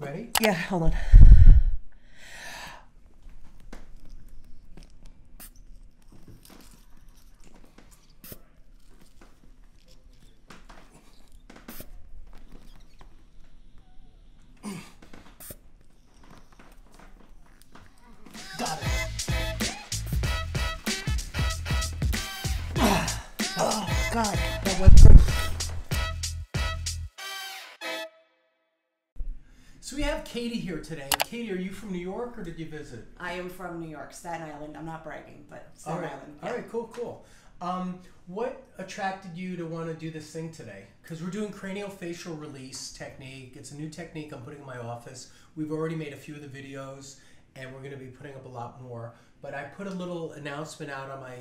Ready? Yeah, hold on. So we have Katie here today. Katie, are you from New York or did you visit? I am from New York, Staten Island. I'm not bragging, but Staten Island. Yeah. All right, cool, cool. What attracted you to want to do this thing today? Because we're doing cranial facial release technique. It's a new technique I'm putting in my office. We've already made a few of the videos and we're going to be putting up a lot more. But I put a little announcement out on my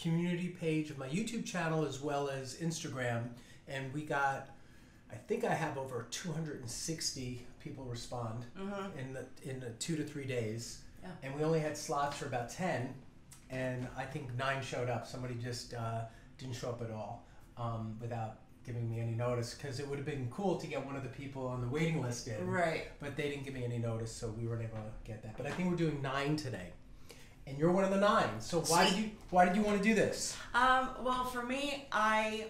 community page of my YouTube channel as well as Instagram, and we got, I think I have over 260 people respond in 2 to 3 days, yeah. And we only had slots for about 10, and I think 9 showed up. Somebody just didn't show up at all without giving me any notice, because it would have been cool to get one of the people on the waiting list in, right? But they didn't give me any notice, so we weren't able to get that. But I think we're doing 9 today. And you're one of the 9. So why did you want to do this? Well, for me, I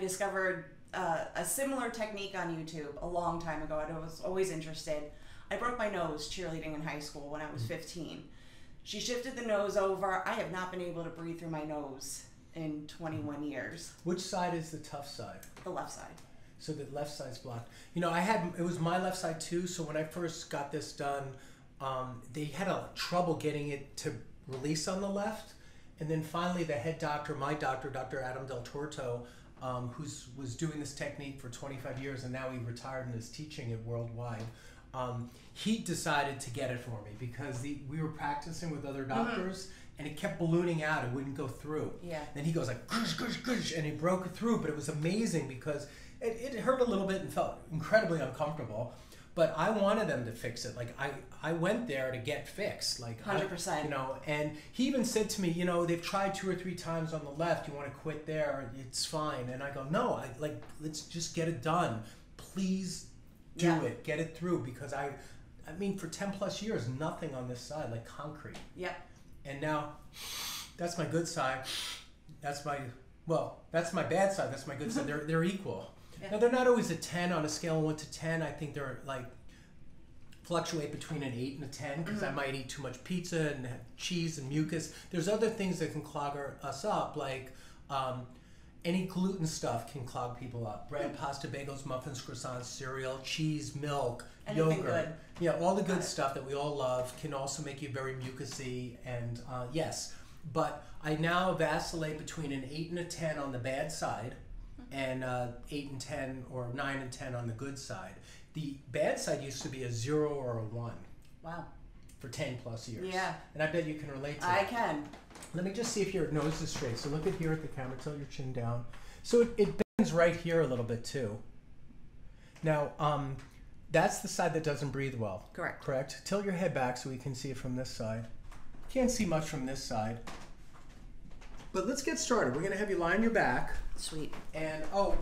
discovered a similar technique on YouTube a long time ago. I was always interested. I broke my nose cheerleading in high school when I was 15. She shifted the nose over. I have not been able to breathe through my nose in 21 years. Which side is the tough side? The left side. So the left side's blocked. You know, it was my left side too. So when I first got this done, they had trouble getting it to release on the left, and then finally the head doctor, my doctor, Dr. Adam Del Torto, who was doing this technique for 25 years and now he retired and is teaching it worldwide, he decided to get it for me because we were practicing with other doctors and it kept ballooning out, it wouldn't go through. Yeah. Then he goes like gush, gush, gush, and it broke through, but it was amazing because it hurt a little bit and felt incredibly uncomfortable. But I wanted them to fix it. Like I went there to get fixed. Like 100%. You know, and he even said to me, you know, they've tried 2 or 3 times on the left. You want to quit there? It's fine. And I go, no. Let's just get it done. Please do it. Get it through, because I mean, for 10+ years, nothing on this side, like concrete. Yeah. And now, that's my good side. That's my bad side. That's my good side. They're equal. Yeah. Now, they're not always a 10 on a scale of 1 to 10. I think they're like fluctuate between an 8 and a 10 because I might eat too much pizza and have cheese and mucus. There's other things that can clog us up, like any gluten stuff can clog people up. Bread, pasta, bagels, muffins, croissants, cereal, cheese, milk, anything yogurt. Good. Yeah, all the good stuff that we all love can also make you very mucusy and yes. But I now vacillate between an 8 and a 10 on the bad side, and 8 and 10 or 9 and 10 on the good side. The bad side used to be a 0 or a 1. Wow. For 10+ years. Yeah. And I bet you can relate to that. I can. Let me just see if your nose is straight. So look at here at the camera, tilt your chin down. So it bends right here a little bit too. Now, that's the side that doesn't breathe well. Correct. Correct? Tilt your head back so we can see it from this side. Can't see much from this side. But let's get started. We're going to have you lie on your back. Sweet. And, oh,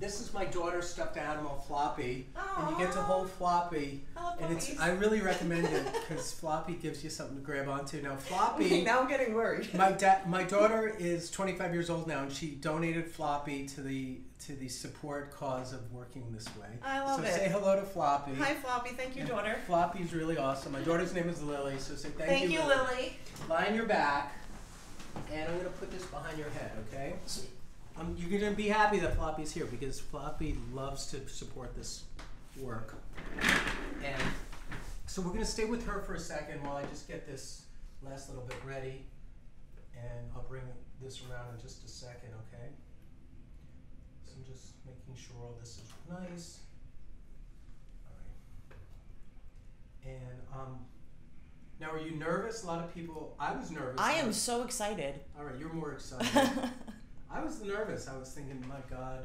this is my daughter's stuffed animal, Floppy. Aww. And you get to hold Floppy. And I really recommend it because Floppy gives you something to grab onto. Now, Floppy... Okay, now I'm getting worried. My daughter is 25 years old now, and she donated Floppy to the support cause of working this way. I love it. So say hello to Floppy. Hi, Floppy. Thank you, daughter. Floppy's really awesome. My daughter's name is Lily, so say thank you, Lily. Lie on your back, and I'm going to put this behind your head, okay? Sweet. You're going to be happy that Floppy's here because Floppy loves to support this work. And so we're going to stay with her for a second while I just get this last little bit ready. And I'll bring this around in just a second, okay? So I'm just making sure all this is nice. All right. And now, are you nervous? A lot of people, I was nervous. I am so excited. All right, you're more excited. I was nervous. I was thinking, my God.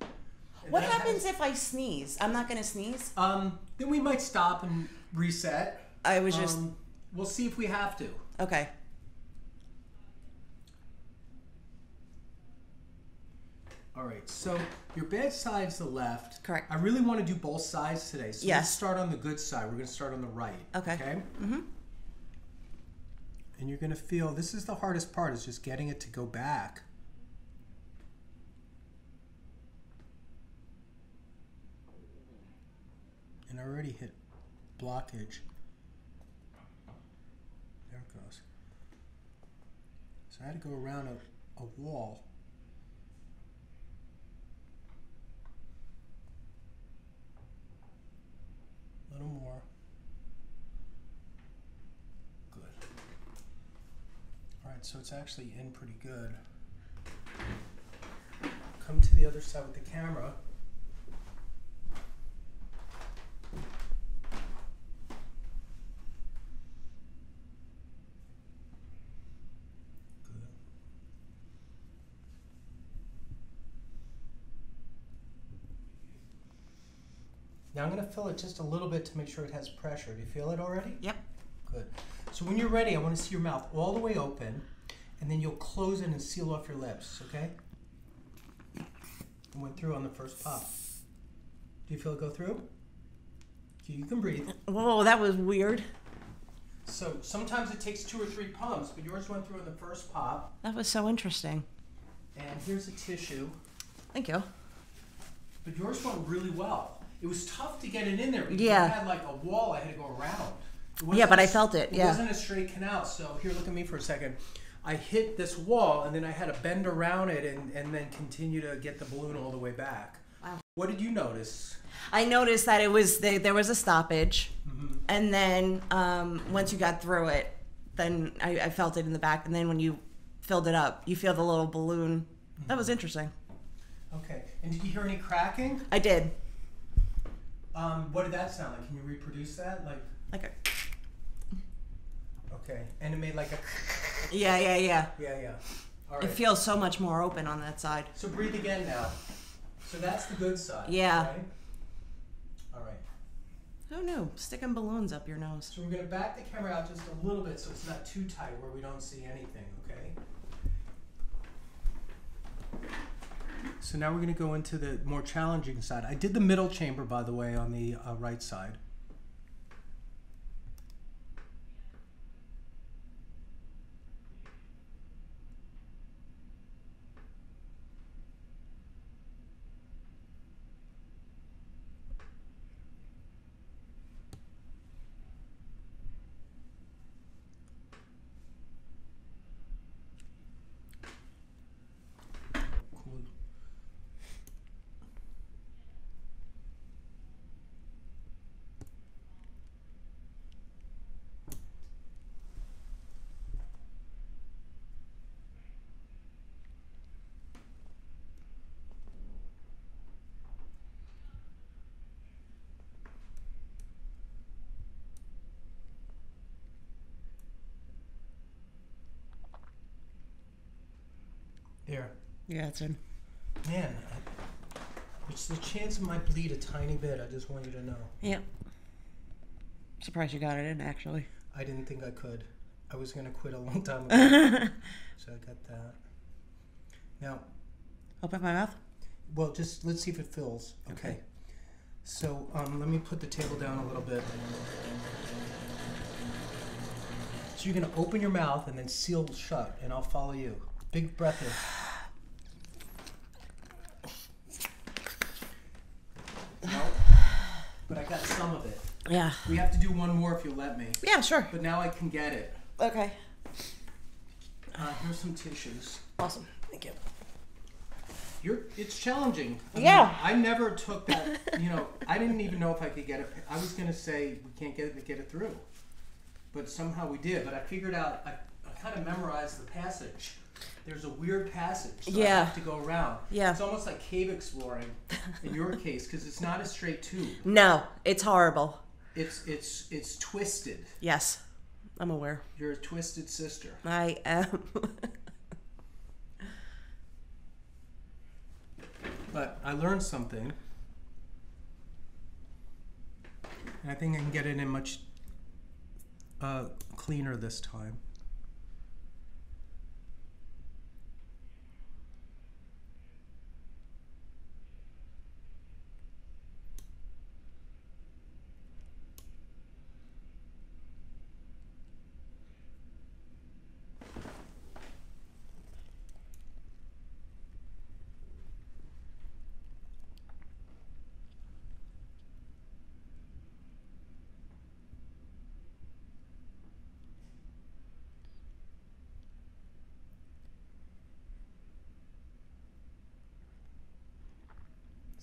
And what happens if I sneeze? I'm not going to sneeze. Then we might stop and reset. I was just... we'll see if we have to. Okay. All right, so your bad side's the left. Correct. I really want to do both sides today. So yes. Let's start on the good side. We're going to start on the right. Okay. Okay? Mm-hmm. And you're going to feel, this is the hardest part, is just getting it to go back. And I already hit blockage. There it goes. So I had to go around a wall. A little more. Good. All right, so it's actually in pretty good. Come to the other side with the camera. Now I'm going to fill it just a little bit to make sure it has pressure. Do you feel it already? Yep. Good. So when you're ready, I want to see your mouth all the way open, and then you'll close it and seal off your lips, okay? I went through on the first pop. Do you feel it go through? You can breathe. Whoa, that was weird. So sometimes it takes 2 or 3 pumps, but yours went through on the first pop. That was so interesting. And here's a tissue. Thank you. But yours went really well. It was tough to get it in there because yeah. I had like a wall I had to go around. Yeah, but I felt it. Yeah. It wasn't a straight canal. So here, look at me for a second. I hit this wall and then I had to bend around it and then continue to get the balloon all the way back. Wow. What did you notice? I noticed that it was there was a stoppage. Mm-hmm. And then once you got through it, then I felt it in the back. And then when you filled it up, you feel the little balloon. Mm-hmm. That was interesting. Okay. And did you hear any cracking? I did. What did that sound like? Can you reproduce that? Like a... Okay. And it made like a... Yeah. All right. It feels so much more open on that side. So breathe again now. So that's the good side. Yeah. Okay? All right. Who knew? Sticking balloons up your nose. So we're going to back the camera out just a little bit so it's not too tight where we don't see anything, okay? So now we're going to go into the more challenging side. I did the middle chamber, by the way, on the right side. There. Yeah, it's in. Man, it's the chance it might bleed a tiny bit. I just want you to know. Yeah. Surprised you got it in, actually. I didn't think I could. I was going to quit a long time ago. So I got that. Now. Open my mouth? Well, just let's see if it fills. Okay. So let me put the table down a little bit. So you're going to open your mouth and then seal shut, and I'll follow you. Big breath in. No, but I got some of it. Yeah. We have to do one more if you'll let me. Yeah, sure. But now I can get it. Okay. Here's some tissues. Awesome. Thank you. It's challenging. Yeah. I never took that. You know, I didn't even know if I could get it. I was gonna say we can't get it through, but somehow we did. But I figured out. I kind of memorized the passage. There's a weird passage, so yeah. I have to go around. Yeah. It's almost like cave exploring in your case, because it's not a straight tube. No, it's horrible. It's twisted. Yes, I'm aware. You're a twisted sister. I am. But I learned something, and I think I can get it in much cleaner this time.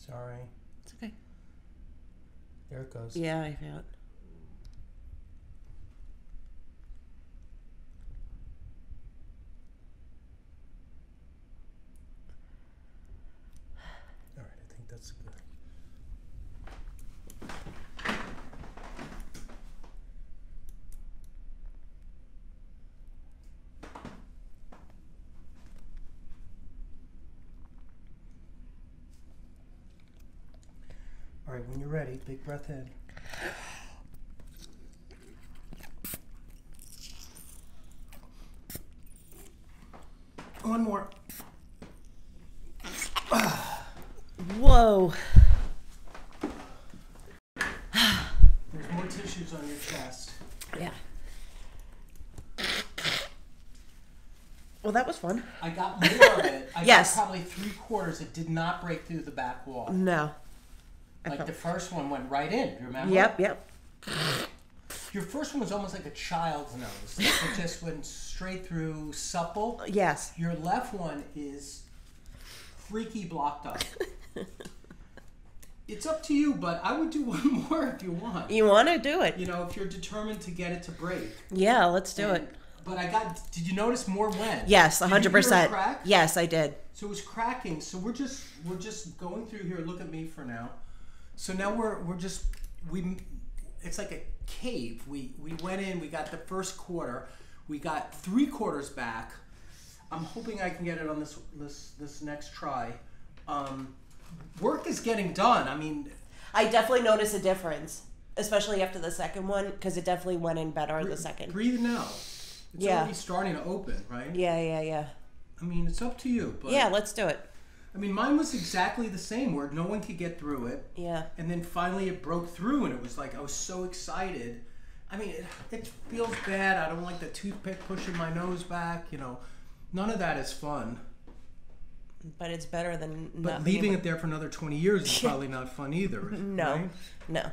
Sorry. It's okay. There it goes. Yeah, I found it. All right, I think that's good. All right, when you're ready, big breath in. One more. Whoa. There's more tissues on your chest. Yeah. Well, that was fun. I got more of it. I got probably three-quarters. It did not break through the back wall. No. Like the first one went right in, remember? Yep, yep. Your first one was almost like a child's nose. It just went straight through, supple. Yes. Your left one is freaky blocked up. It's up to you, but I would do one more if you want. You want to do it. You know, if you're determined to get it to break. Yeah, let's do it. But I got, did you notice more went? Yes, 100%. Did you hear it crack? Yes, I did. So it was cracking. So we're just going through here. Look at me for now. So now we're just it's like a cave. We went in, we got the first quarter, we got three quarters back. I'm hoping I can get it on this next try. Work is getting done. I mean, I definitely noticed a difference, especially after the second one, because it definitely went in better on the second. Breathe now. It's already starting to open, right? Yeah. I mean, it's up to you. But yeah, let's do it. I mean, mine was exactly the same where no one could get through it. Yeah. And then finally it broke through and it was like, I was so excited. I mean, it feels bad. I don't like the toothpick pushing my nose back, you know. None of that is fun. But it's better than nothing. But leaving it there for another 20 years is probably not fun either. No, right? No.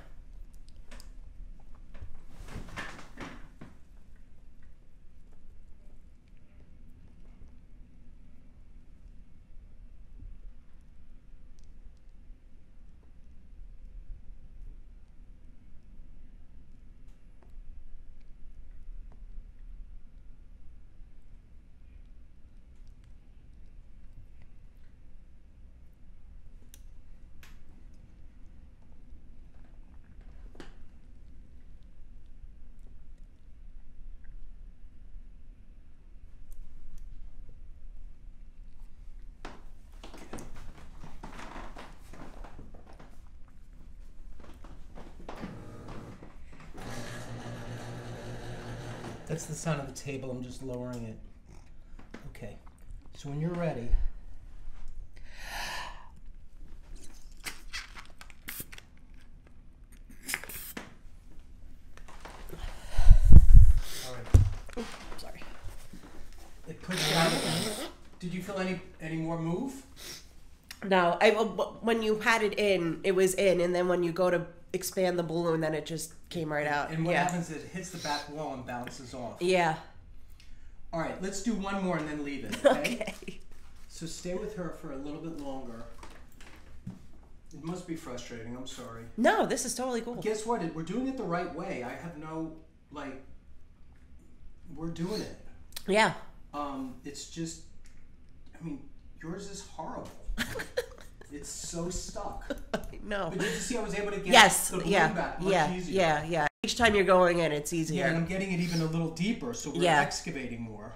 That's the sound of the table. I'm just lowering it. Okay. So when you're ready. All right. Oh, sorry. It put you out. Did you feel any more move? No. When you had it was in, and then when you go to expand the balloon, then it just came right out. And what happens is it hits the back wall and bounces off. Yeah. All right, let's do one more and then leave it, okay? Okay. So stay with her for a little bit longer. It must be frustrating. I'm sorry. No, this is totally cool. But guess what? We're doing it the right way. I have no, like, we're doing it. Yeah. It's just, I mean, yours is horrible. It's so stuck. No. But did you see I was able to get the balloon back much easier? Yeah. Each time you're going in, it's easier. Yeah, and I'm getting it even a little deeper, so we're excavating more.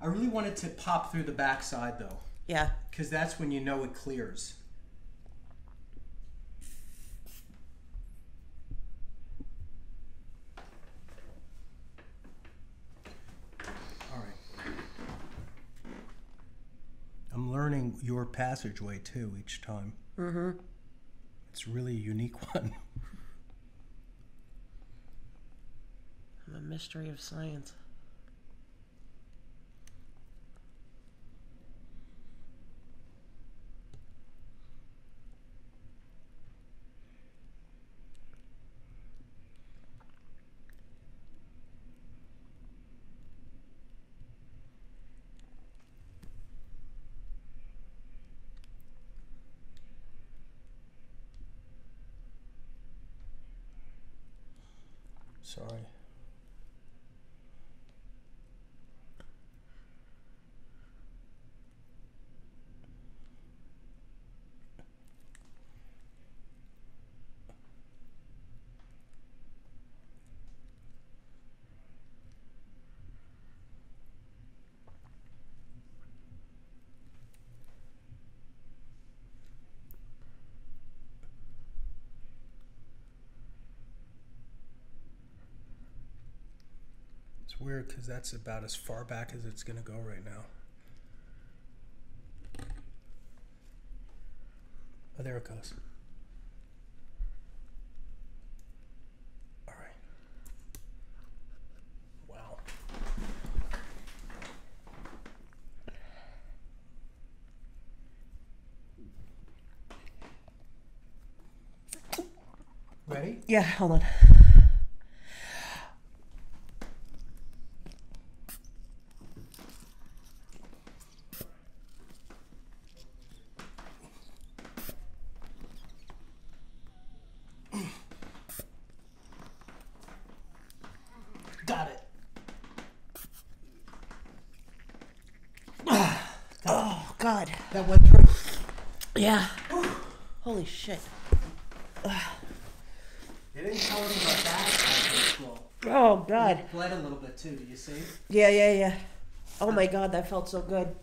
I really wanted to pop through the backside, though. Yeah. Because that's when you know it clears. I'm learning your passageway too each time. Mm-hmm. It's really a unique one. I'm a mystery of science. Sorry. It's weird because that's about as far back as it's going to go right now. Oh, there it goes. All right. Wow. Ready? Yeah, hold on. God. That went through. Yeah. Ooh. Holy shit. They didn't tell me about that. Oh, God. It bled a little bit, too. Do you see? Yeah, yeah, yeah. Oh, my God. That felt so good.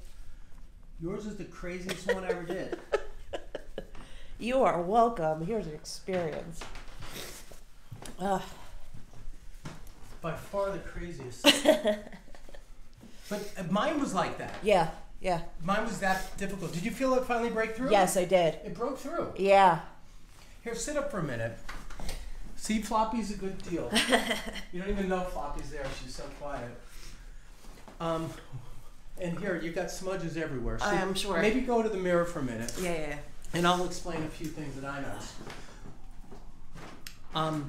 Yours is the craziest one I ever did. You are welcome. Here's an experience. By far the craziest. But mine was like that. Yeah. Yeah. Mine was that difficult. Did you feel it finally break through? Yes, I did. It broke through. Yeah. Here, sit up for a minute. See, Floppy's a good deal. You don't even know Floppy's there. She's so quiet. And here, you've got smudges everywhere. So I'm sure. Maybe go to the mirror for a minute. Yeah, yeah. And I'll explain a few things that I noticed. I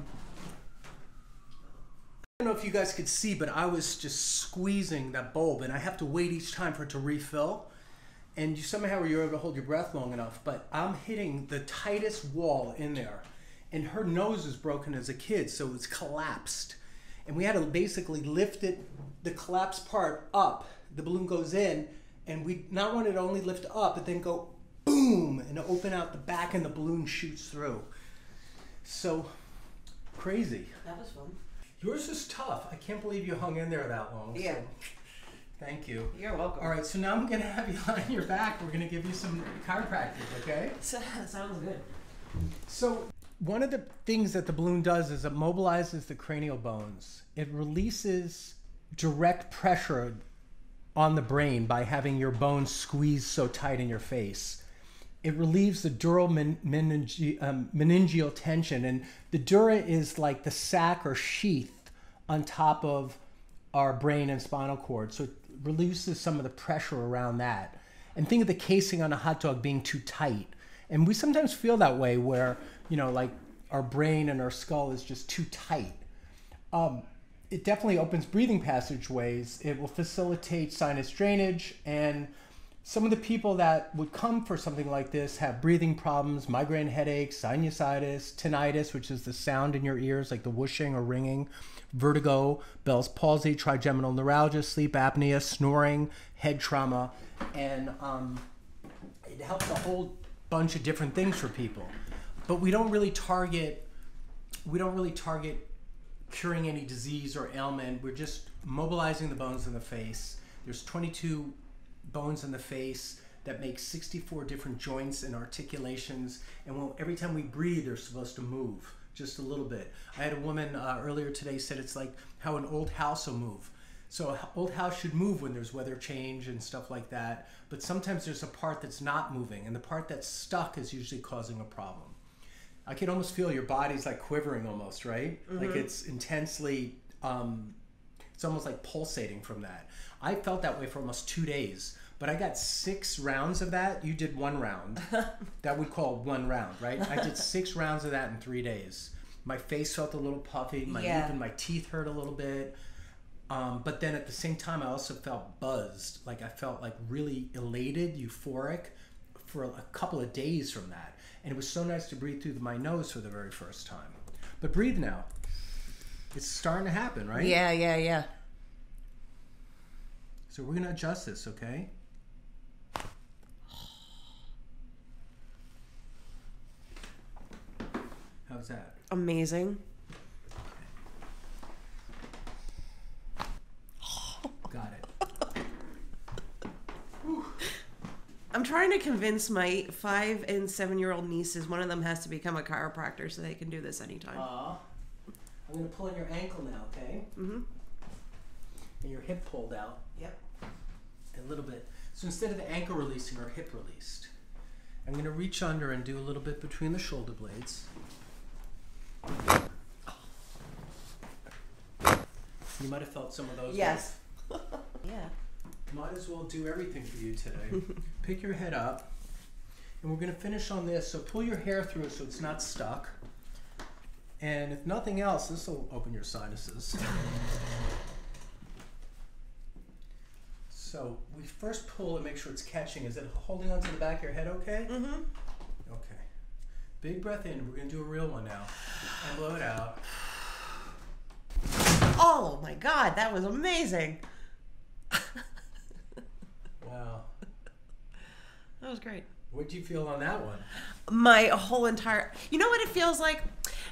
don't know if you guys could see, but I was just squeezing that bulb, and I have to wait each time for it to refill. And you somehow you're able to hold your breath long enough, but I'm hitting the tightest wall in there. And her nose is broken as a kid, so it's collapsed. And we had to basically lift it, the collapsed part up. The balloon goes in, and we not want it to only lift up, but then go boom, and open out the back, and the balloon shoots through. So crazy. That was fun. Yours is tough. I can't believe you hung in there that long. Yeah. So thank you. You're welcome. All right, so now I'm going to have you lie on your back. We're going to give you some chiropractic, okay? Sounds good. So one of the things that the balloon does is it mobilizes the cranial bones. It releases direct pressure on the brain by having your bones squeezed so tight in your face. It relieves the dural meningeal tension, and the dura is like the sac or sheath on top of our brain and spinal cord, so it releases some of the pressure around that. And think of the casing on a hot dog being too tight, and we sometimes feel that way where, you know, like our brain and our skull is just too tight. It definitely opens breathing passageways. It will facilitate sinus drainage, and some of the people that would come for something like this have breathing problems, migraine headaches, sinusitis, tinnitus, which is the sound in your ears, like the whooshing or ringing, vertigo, Bell's palsy, trigeminal neuralgia, sleep apnea, snoring, head trauma, and it helps a whole bunch of different things for people. But we don't really target curing any disease or ailment. We're just mobilizing the bones in the face. There's 22 bones in the face that make 64 different joints and articulations, and every time we breathe they're supposed to move just a little bit. I had a woman earlier today said it's like how an old house will move. So an old house should move when there's weather change and stuff like that, but sometimes there's a part that's not moving, and the part that's stuck is usually causing a problem. I can almost feel your body's like quivering almost, right? Mm-hmm. Like it's intensely it's almost like pulsating from that. I felt that way for almost 2 days, but I got 6 rounds of that. You did 1 round. That we call 1 round, right? I did 6 rounds of that in 3 days. My face felt a little puffy. Even my teeth hurt a little bit. But then at the same time, I also felt buzzed. Like I felt like really elated, euphoric for a couple of days from that. And it was so nice to breathe through my nose for the very first time. But breathe now. it's starting to happen, right? Yeah, yeah, yeah. So we're going to adjust this, okay? How's that? Amazing. Okay. Got it. I'm trying to convince my 5- and 7-year-old nieces, one of them has to become a chiropractor so they can do this anytime. I'm going to pull on your ankle now, okay? Mm-hmm. And your hip pulled out. Yep. A little bit. So instead of the ankle releasing or hip released, I'm going to reach under and do a little bit between the shoulder blades. You might have felt some of those. Yes. Yeah. Might as well do everything for you today. Pick your head up. And we're going to finish on this. So pull your hair through so it's not stuck. And if nothing else, this will open your sinuses. So we first pull and make sure it's catching. Is it holding onto the back of your head okay? Mm-hmm. Okay. Big breath in. We're going to do a real one now. And blow it out. Oh my God, that was amazing. Wow. That was great. What did you feel on that one? My whole entire, you know what it feels like?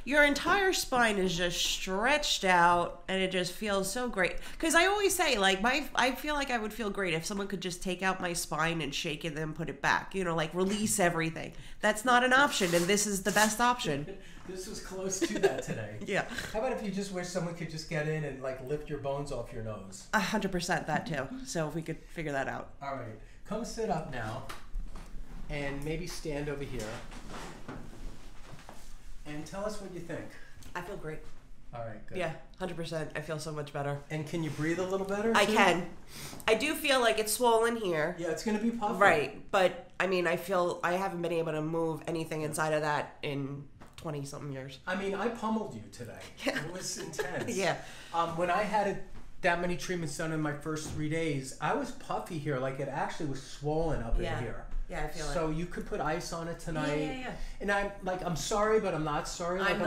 Your entire spine is just stretched out, and it just feels so great. Because I always say, like, I feel like I would feel great if someone could just take out my spine and shake it and then put it back. You know, like, release everything. That's not an option, and this is the best option. This was close to that today. Yeah. How about if you just wish someone could just get in and, like, lift your bones off your nose? 100% that, too. So if we could figure that out. All right. Come sit up now, and maybe stand over here. And tell us what you think. I feel great. All right, good. Yeah, 100%. I feel so much better. And can you breathe a little better? I can. I do feel like it's swollen here. Yeah, it's going to be puffy. Right, but I mean, I feel I haven't been able to move anything inside of that in 20-something years. I mean, I pummeled you today. Yeah. It was intense. Yeah. When I had that many treatments done in my first 3 days, I was puffy here. Like, it actually was swollen up in here. Yeah, I feel so like. You could put ice on it tonight. Yeah. And I'm sorry, but I'm not sorry. Like,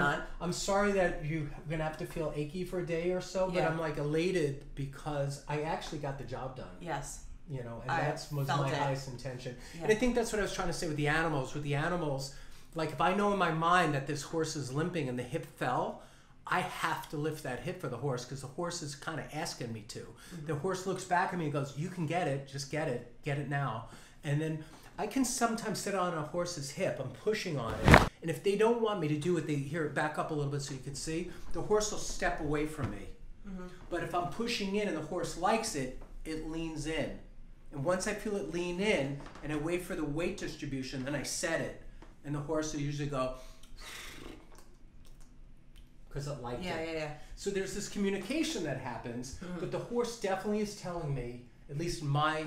I'm sorry that you're going to have to feel achy for a day or so, but I'm, like, elated because I actually got the job done. Yes. You know, and that was my highest intention. Yeah. And I think that's what I was trying to say with the animals. With the animals, like, if I know in my mind that this horse is limping and the hip fell, I have to lift that hip for the horse because the horse is kind of asking me to. Mm-hmm. The horse looks back at me and goes, you can get it. Just get it now. And then I can sometimes sit on a horse's hip. I'm pushing on it. And if they don't want me to do it, they hear it back up a little bit so you can see. The horse will step away from me. Mm-hmm. But if I'm pushing in and the horse likes it, it leans in. And once I feel it lean in and I wait for the weight distribution, then I set it. And the horse will usually go because it liked it. Yeah. So there's this communication that happens. Mm-hmm. But the horse definitely is telling me, at least my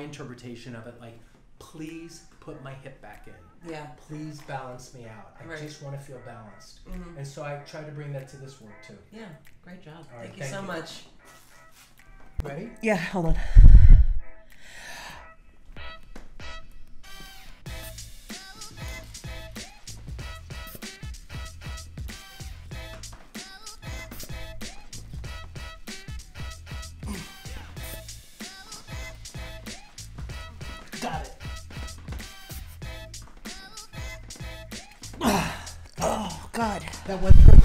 interpretation of it, like, please put my hip back in. Yeah. Please balance me out. I just want to feel balanced. Mm-hmm. And so I try to bring that to this work too. Yeah. Great job. Right, thank you so much. Ready? Yeah. Hold on. Got it. Oh, God. That went through.